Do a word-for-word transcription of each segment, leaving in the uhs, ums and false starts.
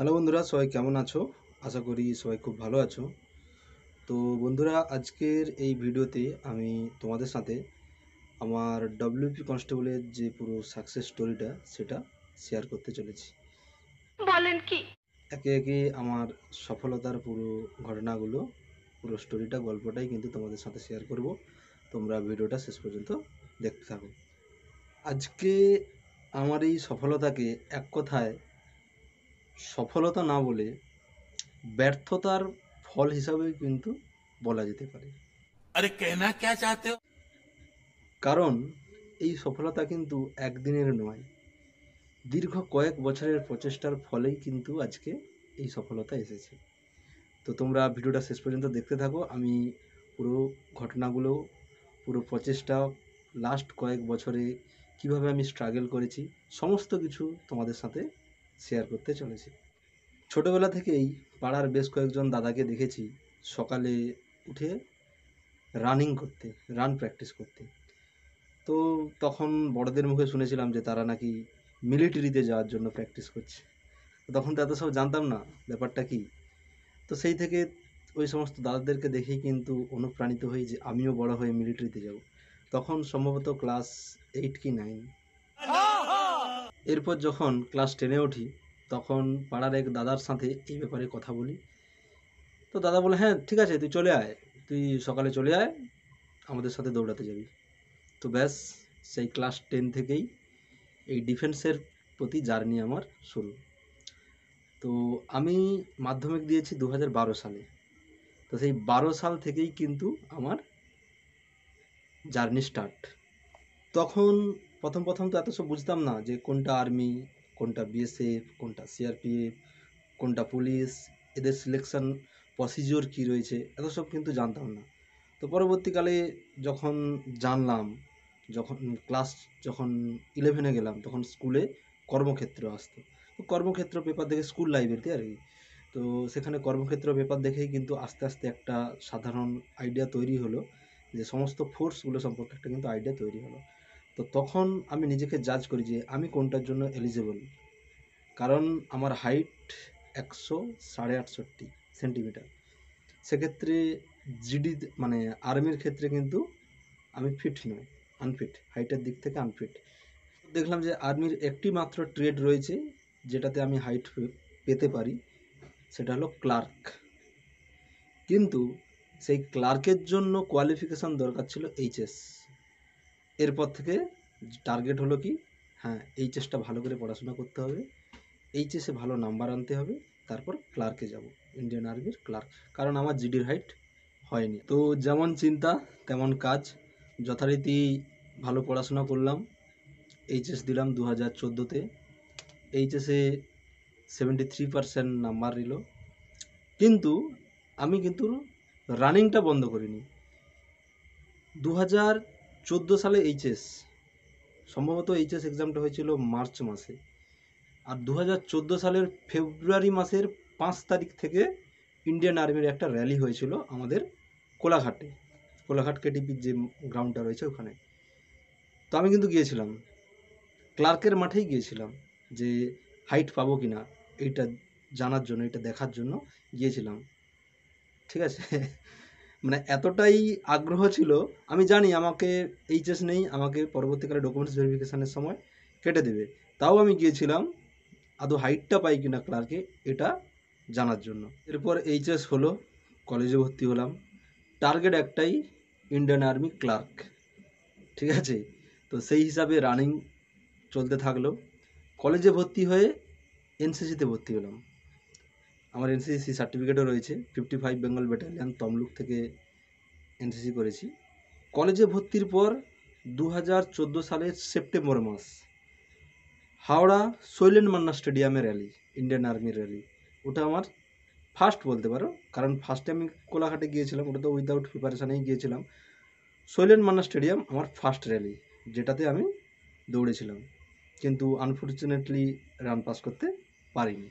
Hello बंधुरा सबाई केमन आछो आशा करी सबाई खूब भालो आछो। तो बंधुरा आजकेर एई भिडियोते आमी तोमादेर साथे आमार डब्ल्यूबीपी कन्स्टेबलेर जे पुरो सक्सेस स्टोरिटा सेटा शेयर करते चलेछि। बोलेन कि एके एके आमार सफलतार पुरो घटनागुलो पुरो स्टोरिटा गल्पटाई किन्तु तोमादेर साथे शेयर करब। तोमरा भिडियोटा शेष पर्यन्त देखते थाको। आजके आमार एई सफलताके एक कथाय सफलता ना बोले व्यर्थतार फल हिसाबे किन्तु बोला जेते पारे। अरे कहना क्या चाहते हो? कारण एई सफलता किन्तु एक दिनेर नय, दीर्घ कयेक बछरेर प्रचेष्टार फलेई किन्तु आजके एई सफलता एसेछे। तो तोमरा भिडियोटा शेष पर्यन्त देखते थाको। आमी पुरो घटनागुलो पुरो प्रचेष्टा लास्ट कयेक बछरे किभाबे आमी स्ट्रागल करेछि समस्त किछु तोमादेर साथे शेयर करते चले। छोटोबेला थेकेई पाड़ार बेश कयेकजन दादाके देखेछि सकाले उठे रानिंग करते, रान प्रैक्टिस करते। तो तखन बड़ोदेर मुखे शुनेछिलाम जे तारा नाकि मिलिटारिते जाओयार जोन्नो प्रैक्टिस करछे। तखन तो एत सब जानताम ना ब्यापारटा कि। तो सेई थेके ओई समस्त दादादेरके देखेई किन्तु अनुप्राणित हई जे आमिओ बड़ो हये मिलिटारिते जाब। तखन सम्भवत क्लास आठ कि नौ। एरपर जखन क्लास टेने उठी तखन पाड़ार एक दादार साथे एई ब्यापारे कथा बोली। तो दादा बोले हाँ ठीक आछे तुई चले आय, तुई सकाले चले आय आमादेर साथे दौड़ाते जाबी। तो ब्यास सेई क्लास टेन थेकेई एई डिफेंसेर प्रति जार्नी आमार शुरू। तो आमी माध्यमिक दियेछि दो हज़ार बारो साले। तो सेई बारो साल थेकेई किन्तु आमार जार्नी स्टार्ट। तखन प्रथम प्रथम तो एत सब बुझताम ना जे कोनटा आर्मी कोनटा बीएसएफ कोनटा सीआरपीएफ कोनटा पुलिस, एदेर सिलेक्शन प्रसिजिओर कि रयेछे एत सब किन्तु जानताम ना। तो परवर्तीकाले जखन जानलाम जखन क्लास जखन इलेवेने गेलाम तखन स्कूले कर्मक्षेत्र आसतो। तो कर्मक्षेत्र पेपार देखे स्कूल लाइब्रेरिते आर कि। तो सेखाने कर्मक्षेत्र पेपार देखेई किन्तु आस्ते आस्ते एकटा साधारण आइडिया तैरि हलो जे समस्त फोर्सगुलो सम्पर्के एकटा किन्तु आइडिया तैरि हलो। तो तखन आमी निजेके जाज करी जे आमी कोनटार जोन्नो एलिजिबल। कारण आमार हाइट एकशो साढ़े आठषट्टी सेंटीमिटार। से क्षेत्रे जिडी माने आर्मिर क्षेत्रे किन्तु आमी फिट नई, आनफिट, हाइटेर दिक थेके आनफिट। देखलाम जे आर्मिर एकटी मात्र ट्रेड रयेछे जेटाते आमी हाइट पेते पारी सेटा हलो क्लार्क। किन्तु सेई क्लार्केर जोन्नो क्वालिफिकेशन दरकार छिलो एचएस। एरपर थेके टार्गेट हलो कि हाँ एचएसटा भालो करे पढ़ाशोना करते हबे, एचएसे भालो नम्बर आनते हबे, तारपर क्लार्के जाबो इंडियान आर्मिर क्लार्क। कारण आमार जिडिर हाइट हयनि। तो जेमन चिंता तेमन काज। यथारीति भालो पढ़ाशोना करलाम, एचएस दिलाम दो हज़ार चौदोते। एचएसे seventy three percent number nil. किन्तु आमी किन्तु रानिंगटा बंद करिनि। दो हज़ार चौदो साले एचएस सम्भवत एचएस एग्जाम हो मार्च मासे और दो हज़ार चौदो साल फेब्रुआरी मासेर पाँच तारीख थेके इंडियान आर्मिर एक रैली हमारे कोलाघाटे, कोलाघाट केटीपी जे ग्राउंडटा रही है ओखाने। तो आमी किन्तु गियेछिलाम क्लार्केर माठेई गियेछिलाम जे हाइट पाबो किना एटा जानार जोन्नो, एटा देखार जोन्नो गियेछिलाम। ठीक आछे মানে এতটাই আগ্রহ ছিল। আমি জানি আমাকে এইচএস নেই, আমাকে পরবর্তীকালে ডকুমেন্টস ভেরিফিকেশনের সময় কেটে দেবে, তাও আমি গিয়েছিলাম আদৌ হাইটটা পাই কিনা ক্লার্কে এটা জানার জন্য। এরপর এইচএস হলো, কলেজে ভর্তি হলাম। টার্গেট একটাই ইন্ডিয়ান আর্মি ক্লার্ক। ঠিক আছে। তো সেই হিসাবে রানিং চলতে থাকলো। কলেজে ভর্তি হয়ে এনসিসিতে ভর্তি হলাম। আমার এনসিসি সার্টিফিকেটও রয়েছে। Fifty five Bengal battalion Tamluk থেকে এনসিসি করেছি। কলেজে ভর্তির পর দু হাজার চোদ্দো সালের সেপ্টেম্বর মাস হাওড়া শৈলেন মান্না স্টেডিয়ামে র্যালি, ইন্ডিয়ান আর্মির র্যালি। ওটা আমার ফার্স্ট বলতে পারো, কারণ ফার্স্টে আমি কোলাঘাটে গিয়েছিলাম, ওটা তো উইদাউট প্রিপারেশানেই গিয়েছিলাম। শৈলেন মান্না স্টেডিয়াম আমার ফার্স্ট র্যালি যেটাতে আমি দৌড়েছিলাম, কিন্তু আনফর্চুনেটলি রান পাস করতে পারিনি।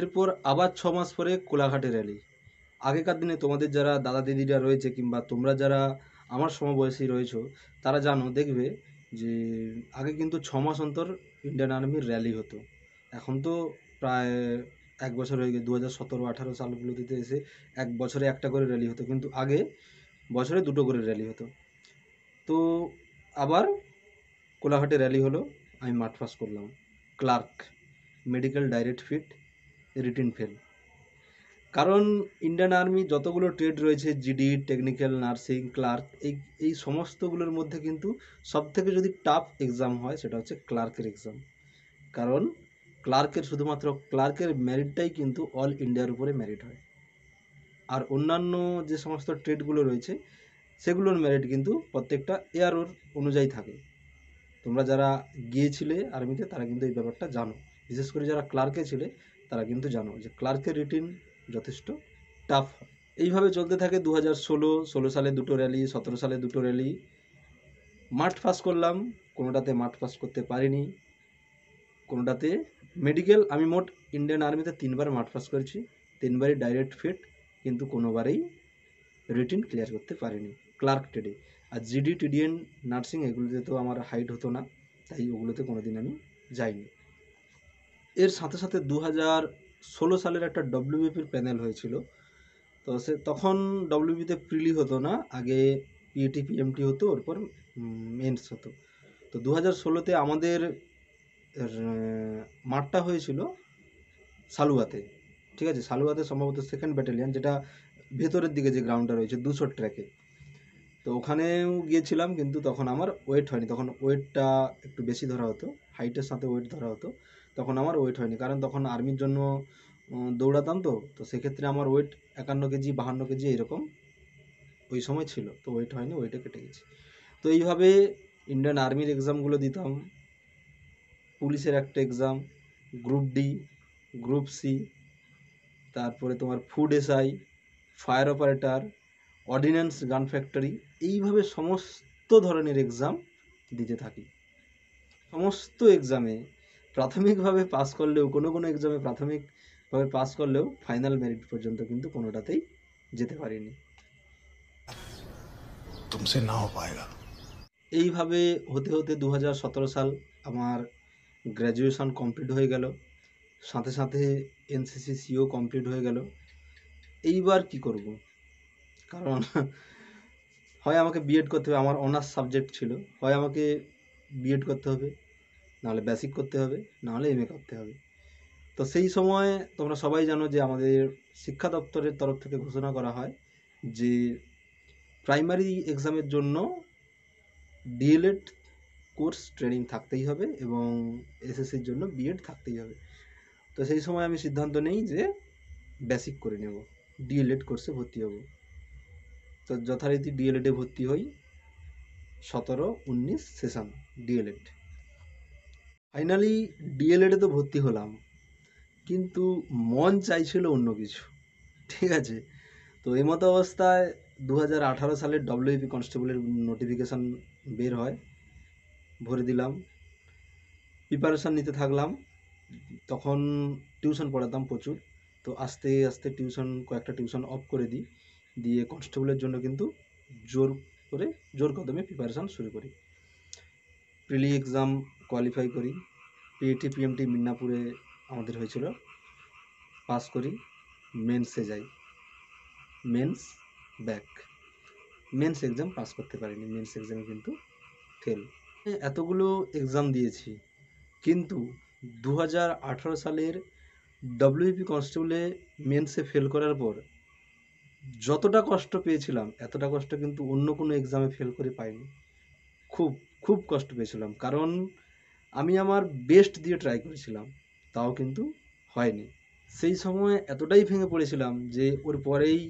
এরপর আবার ছ মাস পরে কোলাঘাটে র্যালি। আগেকার দিনে তোমাদের যারা দাদা দিদিরা রয়েছে কিংবা তোমরা যারা আমার সমবয়সী রয়েছো তারা জানো, দেখবে যে আগে কিন্তু ছ মাস অন্তর ইন্ডিয়ান আর্মির র্যালি হতো। এখন তো প্রায় এক বছর হয়ে গেছে, দু হাজার সতেরো আঠারো সালগুলোতে এসে এক বছরে একটা করে র্যালি হতো, কিন্তু আগে বছরে দুটো করে র্যালি হতো। তো আবার কোলাঘাটে র্যালি হলো, আমি মাঠ পাস করলাম, clerk medical direct fit written fail. কারণ ইন্ডিয়ান আর্মি যতগুলো ট্রেড রয়েছে জিডি, টেকনিক্যাল, নার্সিং, ক্লার্ক, এই এই সমস্তগুলোর মধ্যে কিন্তু সবথেকে যদি টাফ এক্সাম হয় সেটা হচ্ছে ক্লার্কের এক্সাম। কারণ ক্লার্কের শুধুমাত্র ক্লার্কের ম্যারিটটাই কিন্তু অল ইন্ডিয়ার উপরে ম্যারিট হয়, আর অন্যান্য যে সমস্ত ট্রেডগুলো রয়েছে সেগুলোর ম্যারিট কিন্তু প্রত্যেকটা এয়ারোর অনুযায়ী থাকে। তোমরা যারা গিয়েছিলে আর্মিতে তারা কিন্তু এই ব্যাপারটা জানো, বিশেষ করে যারা ক্লার্কে ছিলে তারা কিন্তু জানো যে ক্লার্কের রিটিন যথেষ্ট টাফ হয়। এইভাবে চলতে থাকে। দু হাজার ষোলো ষোলো সালে দুটো র্যালি, সতেরো সালে দুটো র্যালি, মাঠ পাস করলাম, কোনোটাতে মাঠ পাস করতে পারিনি, কোনোটাতে মেডিকেল। আমি মোট ইন্ডিয়ান আর্মিতে তিনবার মাঠ পাস করেছি, তিনবারই ডাইরেক্ট ফিট, কিন্তু কোনোবারেই রিটিন ক্লিয়ার করতে পারিনি ক্লার্ক ট্রেডে। আর জিডি, টিডিএন, নার্সিং এগুলোতে তো আমার হাইট হতো না, তাই ওগুলোতে কোনো দিন আমি যাইনি। এর সাথে সাথে দু হাজার ষোলো সালের একটা ডব্লিউবিপির প্যানেল হয়েছিল। তো সে তখন ডব্লিউবিপিতে প্রিলি হতো না, আগে পিইটি পিএমটি হতো, ওরপর মেন্স হতো। তো দু হাজার ষোলোতে আমাদের মাঠটা হয়েছিল সালুয়াতে, ঠিক আছে, সালুয়াতে সম্ভবত সেকেন্ড ব্যাটালিয়ান, যেটা ভেতরের দিকে যে গ্রাউন্ডটা রয়েছে দুশো ট্র্যাকে। তো ওখানেও গিয়েছিলাম, কিন্তু তখন আমার ওয়েট হয়নি, তখন ওয়েটটা একটু বেশি ধরা হতো, হাইটের সাথে ওয়েট ধরা হতো, তখন আমার ওয়েট হয়নি। কারণ তখন আর্মির জন্য দৌড়াতাম, তো তো সেক্ষেত্রে আমার ওয়েট একান্ন কেজি বাহান্ন কেজি এরকম ওই সময় ছিল, তো ওয়েট হয়নি, ওয়েটে কেটে গেছি। তো এইভাবে ইন্ডিয়ান আর্মির এক্সামগুলো দিতাম, পুলিশের একটা exam, group D, group C, তারপরে তোমার food SI, fire operator, ordnance, gun factory, এইভাবে সমস্ত ধরনের এক্সাম দিতে থাকি। সমস্ত এক্সামে প্রাথমিকভাবে পাস করলেও, কোনো কোনো এক্সামে প্রাথমিকভাবে পাস করলেও ফাইনাল মেরিট পর্যন্ত কিন্তু কোনোটাতেই যেতে পারিনি। তুমসে না হো পায়েগা। এইভাবে হতে হতে দু হাজার সতেরো সাল আমার গ্র্যাজুয়েশন কমপ্লিট হয়ে গেল, সাথে সাথে এনসিসি সিও কমপ্লিট হয়ে গেল। এইবার কি করব? কারণ হয় আমাকে বিএড করতে হবে, আমার অনার্স সাবজেক্ট ছিল, হয় আমাকে বিএড করতে হবে, নাহলে বেসিক করতে হবে, নাহলে এমএ করতে হবে। তো সেই সময় তোমরা সবাই জানো যে আমাদের শিক্ষা দপ্তরের তরফ থেকে ঘোষণা করা হয় যে প্রাইমারি এক্সামের জন্য ডিএলএড কোর্স ট্রেনিং থাকতেই হবে এবং এসএসসির জন্য বিএড থাকতেই হবে। তো সেই সময় আমি সিদ্ধান্ত নেই যে বেসিক করে নেব, ডিএলএড কোর্সে ভর্তি হব। তো যথারীতি ডিএলএডে ভর্তি হই, সতেরো উনিশ সেশন ডিএলএড। ফাইনালি ডিএলএডে তো ভর্তি হলাম, কিন্তু মন চাইছিল অন্য কিছু, ঠিক আছে। তো এই মতো অবস্থায় দু হাজার আঠারো সালে ডব্লিউবি কনস্টেবলের নোটিফিকেশান বের হয়, ভরে দিলাম, প্রিপারেশান নিতে থাকলাম। তখন টিউশন পড়াতাম প্রচুর, তো আস্তে আস্তে টিউশন কয়েকটা টিউশন অফ করে দিই, দিয়ে কনস্টেবলের জন্য কিন্তু জোর করে জোর কদমে প্রিপারেশান শুরু করি। প্রিলি এক্সাম কোয়ালিফাই করি, পিইটি পিএমটি মিদনাপুরে আমাদের হয়েছিল, পাস করি, মেন্সে যাই, mains back, mains exam pass করতে পারিনি, মেন্স এক্সামে কিন্তু ফেল। এতগুলো এক্সাম দিয়েছি, কিন্তু দু হাজার আঠারো সালের ডব্লিউপি কনস্টেবলে মেন্সে ফেল করার পর যতটা কষ্ট পেয়েছিলাম এতটা কষ্ট কিন্তু অন্য কোনো এক্সামে ফেল করে পাইনি। খুব খুব কষ্ট পেয়েছিলাম, কারণ আমি আমার বেস্ট দিয়ে ট্রাই করেছিলাম, তাও কিন্তু হয়নি। সেই সময় এতটাই ভেঙে পড়েছিলাম যে ওর পরেই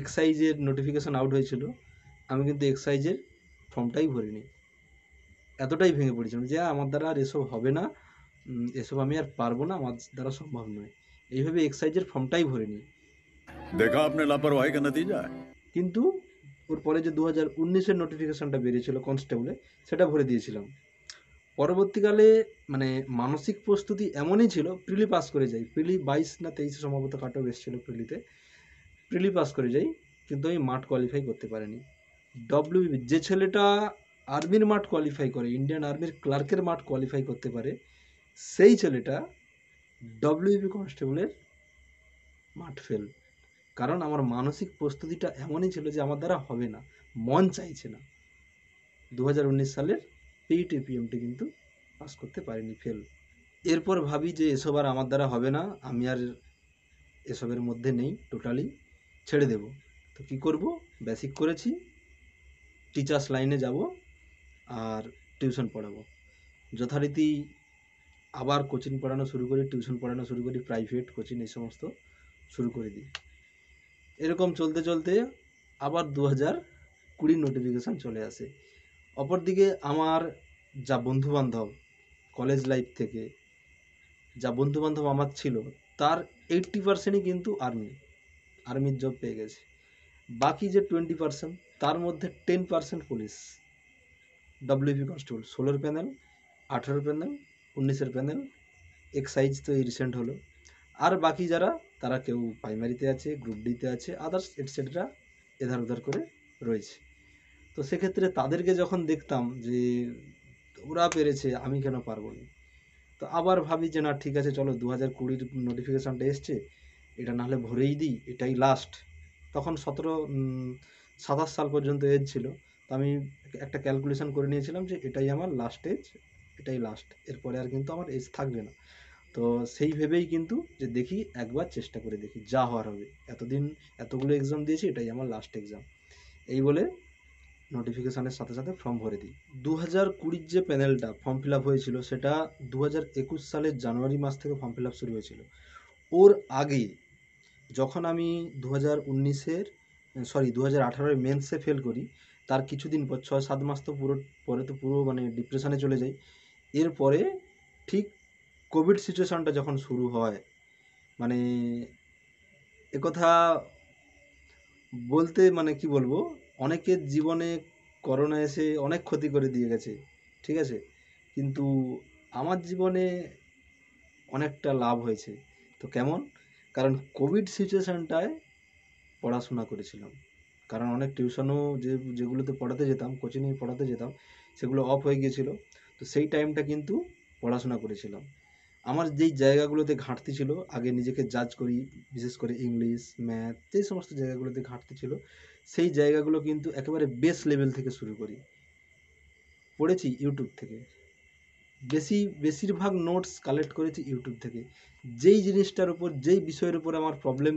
এক্সাইজের নোটিফিকেশান আউট হয়েছিল, আমি কিন্তু এক্সাইজের ফর্মটাই ভরিনি, এতটাই ভেঙে পড়েছিলাম যে আমার দ্বারা আর এসব হবে না, এসব আমি আর পারবো না, আমার দ্বারা সম্ভব নয়। এইভাবে এক্সাইজের ফর্মটাই ভরিনি, দেখা আপনি লাপরওয়াহি কা নতিজা। কিন্তু ওর পরে যে দু হাজার উনিশের নোটিফিকেশানটা বেরিয়েছিল কনস্টেবলে, সেটা ভরে দিয়েছিলাম। পরবর্তীকালে মানে মানসিক প্রস্তুতি এমনই ছিল, প্রিলি পাস করে যাই, প্রিলি বাইশ না তেইশে সম্ভবত কাট অফ এসেছিল প্রিলিতে, প্রিলি পাস করে যাই, কিন্তু আমি মাঠ কোয়ালিফাই করতে পারিনি। ডব্লিউবি, যে ছেলেটা আর্মির মাঠ কোয়ালিফাই করে, ইন্ডিয়ান আর্মির ক্লার্কের মাঠ কোয়ালিফাই করতে পারে, সেই ছেলেটা ডব্লিউবি কনস্টেবলের মাঠ ফেল। কারণ আমার মানসিক প্রস্তুতিটা এমনই ছিল যে আমার দ্বারা হবে না, মন চাইছে না। দু হাজার উনিশ সালের পিইটি পিএমটি কিন্তু পাস করতে পারিনি, ফেল। এরপর ভাবি যে এসব আর আমার দ্বারা হবে না, আমি আর এসবের মধ্যে নেই, টোটালি ছেড়ে দেব। তো কী করব, বেসিক করেছি, টিচার্স লাইনে যাব আর টিউশন পড়াবো। যথারীতি আবার কোচিং পড়ানো শুরু করি, টিউশন পড়ানো শুরু করি, প্রাইভেট কোচিং এই সমস্ত শুরু করে দিই। এরকম চলতে চলতে আবার দু হাজার কুড়ির নোটিফিকেশান চলে আসে। অপরদিকে আমার যা বন্ধুবান্ধব কলেজ লাইফ থেকে যা বন্ধুবান্ধব আমার ছিল তার এইট্টি পার্সেন্টই কিন্তু আর্মি, আর্মির জব পেয়ে গেছে। বাকি যে টোয়েন্টি পার্সেন্ট তার মধ্যে ten percent police, WB constable, ষোলোর প্যানেল, আঠেরোর প্যানেল, উনিশের প্যানেল, এক্সাইজ তো এই রিসেন্ট হলো। আর বাকি যারা তারা কেউ প্রাইমারিতে আছে, গ্রুপ ডিতে আছে, আদার্স এটসেট্রা এধার উধার করে রয়েছে। তো সেক্ষেত্রে তাদেরকে যখন দেখতাম যে ওরা পেরেছে আমি কেন পারবো না, তো আবার ভাবি যে না ঠিক আছে চলো দু হাজার কুড়ির নোটিফিকেশানটা এসছে, এটা নাহলে ভরেই দিই, এটাই লাস্ট। তখন সতেরো সাতাশ সাল পর্যন্ত এজ ছিল। তো আমি একটা ক্যালকুলেশন করে নিয়েছিলাম যে এটাই আমার লাস্ট এজ, এটাই লাস্ট, এরপরে আর কিন্তু আমার এজ থাকবে না। তো সেই ভেবেই কিন্তু যে দেখি একবার চেষ্টা করে দেখি, যা হওয়ার হবে, এতদিন এতগুলো এক্সাম দিয়েছি, এটাই আমার লাস্ট এক্সাম, এই বলে নোটিফিকেশানের সাথে সাথে ফর্ম ভরে দিই। দু হাজার কুড়ির যে প্যানেলটা ফর্ম ফিল আপ হয়েছিল সেটা দু হাজার একুশ সালের জানুয়ারি মাস থেকে ফর্ম ফিল আপ শুরু হয়েছিল। ওর আগে যখন আমি দু হাজার উনিশের সরি দু হাজার আঠারোর মেন্সে ফেল করি, তার কিছুদিন পর ছয় সাত মাস তো পুরো পরে তো পুরো মানে ডিপ্রেশানে চলে যাই। এরপরে ঠিক কোভিড সিচুয়েশানটা যখন শুরু হয়, মানে একথা বলতে মানে কি বলবো, অনেকের জীবনে করোনা এসে অনেক ক্ষতি করে দিয়ে গেছে, ঠিক আছে, কিন্তু আমার জীবনে অনেকটা লাভ হয়েছে। তো কেমন, কারণ কোভিড সিচুয়েশানটায় পড়াশোনা করেছিলাম, কারণ অনেক টিউশনও যে যেগুলোতে পড়াতে যেতাম, কোচিংয়ে পড়াতে যেতাম, সেগুলো অফ হয়ে গিয়েছিলো। তো সেই টাইমটা কিন্তু পড়াশোনা করেছিলাম। আমার যেই জায়গাগুলোতে ঘাটতি ছিল, আগে নিজেকে জাজ করি, বিশেষ করে ইংলিশ, ম্যাথ, এই সমস্ত জায়গাগুলোতে ঘাটতি ছিল, সেই জায়গাগুলো কিন্তু একেবারে বেস লেভেল থেকে শুরু করি, পড়েছি ইউটিউব থেকে, বেশি বেশিরভাগ নোটস কালেক্ট করেছি ইউটিউব থেকে। যেই জিনিসটার উপর, যেই বিষয়ের উপর আমার প্রবলেম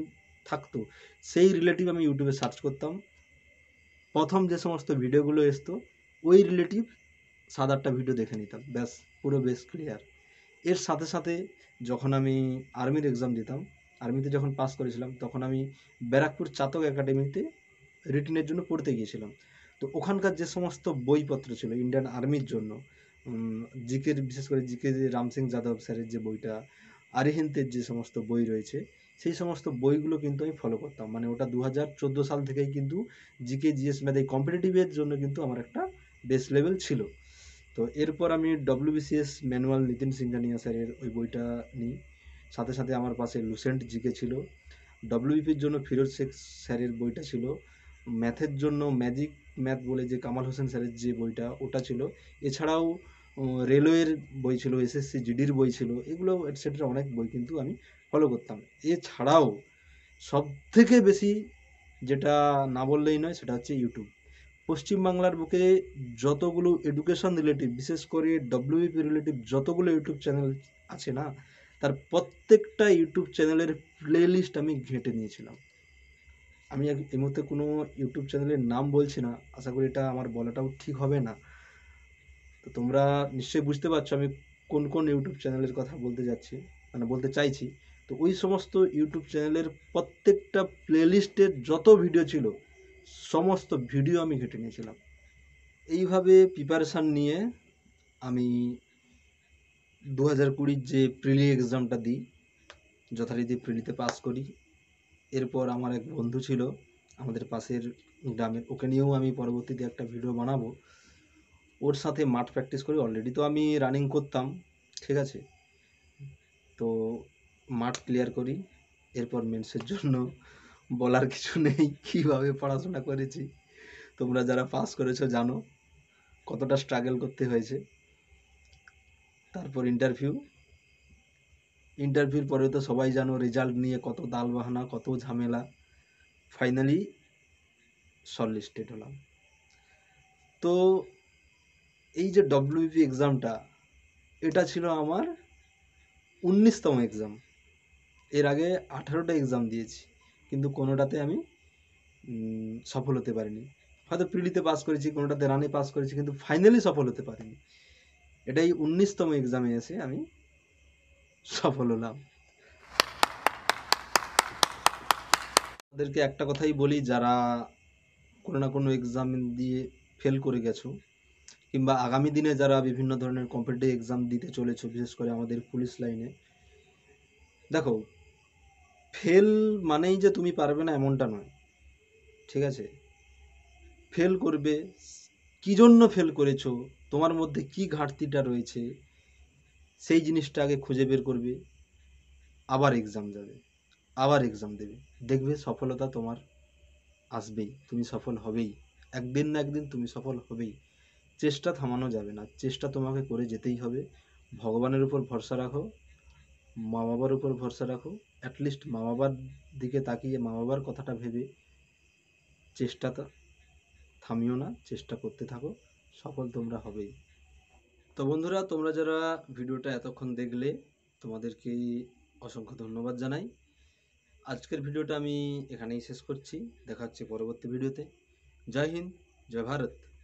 থাকতো সেই রিলেটিভ আমি ইউটিউবে সার্চ করতাম। প্রথম যে সমস্ত ভিডিওগুলো আসতো ওই রিলেটিভ সাত আটটা ভিডিও দেখে নিতাম, ব্যাস পুরো বেস ক্লিয়ার। এর সাথে সাথে যখন আমি আর্মির এক্সাম দিতাম, আর্মিতে যখন পাস করেছিলাম, তখন আমি ব্যারাকপুর চাতক একাডেমিতে রিটেনের জন্য পড়তে গিয়েছিলাম। তো ওখানকার যে সমস্ত বইপত্র ছিল ইন্ডিয়ান আর্মির জন্য, জিকের, বিশেষ করে জিকে যে রাম সিং যাদব স্যারের যে বইটা, আরিহিন্তের যে সমস্ত বই রয়েছে, সেই সমস্ত বইগুলো কিন্তু আমি ফলো করতাম। মানে ওটা দু হাজার চোদ্দো সাল থেকেই কিন্তু জিকে, জিএস, ম্যাথ এই কম্পিটিটিভের জন্য কিন্তু আমার একটা বেস লেভেল ছিল। তো এরপর আমি ডব্লিউবিসিএস ম্যানুয়াল নিতিন সিংহানিয়া স্যারের ওই বইটা নিই, সাথে সাথে আমার পাশে লুসেন্ট জিকে ছিল, ডব্লিউবিপির জন্য ফিরোজ শেখ স্যারের বইটা ছিল, ম্যাথের জন্য ম্যাজিক ম্যাথ বলে যে কামাল হোসেন স্যারের যে বইটা ওটা ছিল, এছাড়াও রেলওয়ের বই ছিল, এসএসসি জিডির বই ছিল, এগুলো এটসেট্রা অনেক বই কিন্তু আমি ফলো করতাম। এছাড়াও সব থেকে বেশি যেটা না বললেই নয় সেটা হচ্ছে ইউটিউব। পশ্চিমবাংলার বুকে যতগুলো এডুকেশন রিলেটিভ, বিশেষ করে ডব্লিউবিপি রিলেটিভ যতগুলো ইউটিউব চ্যানেল আছে না, তার প্রত্যেকটা ইউটিউব চ্যানেলের প্লে লিস্ট আমি ঘেঁটে নিয়েছিলাম। আমি এই মুহূর্তে কোনো ইউটিউব চ্যানেলের নাম বলছি না, আশা করি এটা আমার বলাটাও ঠিক হবে না। তো তোমরা নিশ্চয়ই বুঝতে পারছো আমি কোন কোন ইউটিউব চ্যানেলের কথা বলতে যাচ্ছি, মানে বলতে চাইছি। তো ওই সমস্ত ইউটিউব চ্যানেলের প্রত্যেকটা প্লে লিস্টের যত ভিডিও ছিল সমস্ত ভিডিও আমি ঘেঁটে নিয়েছিলাম। এইভাবে প্রিপারেশান নিয়ে আমি দু হাজার কুড়ির যে প্রিলি এক্সামটা দিই, যথারীতি প্রিলিতে পাস করি। এরপর আমার এক বন্ধু ছিল আমাদের পাশের গ্রামের, ওকে নিয়েও আমি পরবর্তীতে একটা ভিডিও বানাবো। ওর সাথে মাঠ প্র্যাকটিস করি, অলরেডি তো আমি রানিং করতাম, ঠিক আছে, তো মাঠ ক্লিয়ার করি। এরপর মেন্সের জন্য বলার কিছু নেই, কীভাবে পড়াশোনা করেছি তোমরা যারা পাস করেছো জানো কতটা স্ট্রাগল করতে হয়েছে। তারপর ইন্টারভিউ, इंटरव्यूर पर तो सबाई जानो रेजाल्ट निये कत तालबाहाना कत झमेला। फाइनलि शॉर्टलिस्टेड हलाम। तो ये जो डब्ल्यूबीपी एग्जामटा एटा छिलो आमार उन्नीसतम एग्जाम। एर आगे अठारोटा एग्जाम दिएछि किन्तु कोनोटाते आमी सफल होते पारिनि। हयतो प्रिलिते पास करेछि, कोनोटाते राने पास करेछि, किन्तु फाइनलि सफल होते पारिनि। एटाई उन्नीसतम एग्जामे एसे आमी सफल हलाम। आमादेरके एकटा कथाई बलि, जारा कोनो ना कोनो एग्जाम दिए फेल करे गेছো किंबा आगामी दिने जरा विभिन्न धरनेर कम्पिटिटिव एग्जाम दीते चलेছো विशेष करे आमादेर पुलिस लाइने, देखो फेल मानेई जे तुमी पारबे ना एमनटा नय। ठीक आछे, फेल करबे, कि जोन्नो फेल करेছো, तोमार मध्ये कि घाटतिटा रयेছে सेई जिनिसटा आगे खुंजे बेर करबे। आबार एग्जाम जाबे, आबार एग्जाम देबे, देखबे सफलता तोमार आसबेई, तुमी सफल हबेई, एकदिन ना एकदिन तुमी सफल हबेई। चेष्टा थामानो जाबे ना, चेष्टा तुम्हें करे जेतेई होबे। भगवानेर ऊपर भरसा राखो, मा बाबार ऊपर भरसा राखो, एटलिस्ट मा बाबार दिके ताकिये मा बाबार कथाटा भेबे चेष्टा थामियो ना, चेष्टा करते थाको, सफल तोमरा होबेई। तो बंधुरा तोमरा जारा भिडियोटा एतक्षण देखले तोमादेरके असंख्य धन्यवाद जानाई। आजकेर भिडियोटा आमी एखानेई शेष करछि, देखा हच्छे परवर्ती भिडियोते। जय हिंद, जय भारत।